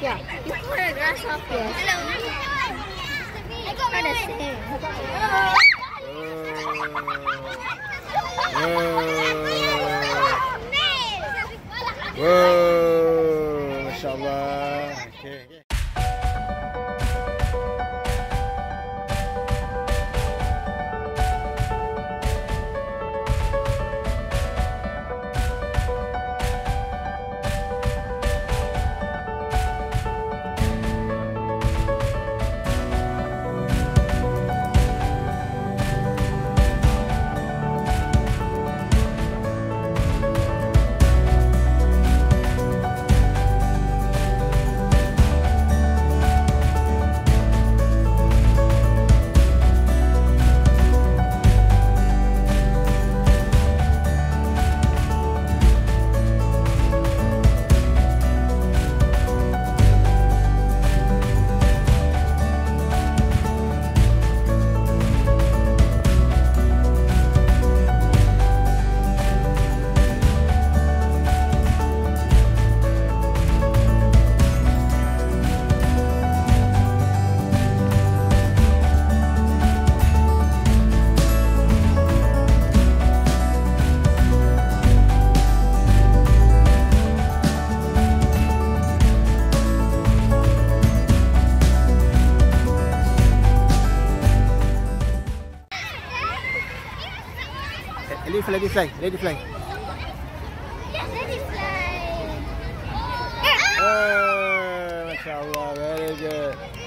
Yeah. You put a grasshopper. Whoa, mashallah. Okay. Lady fly. Yeah, lady fly. Oh, mashallah, very good.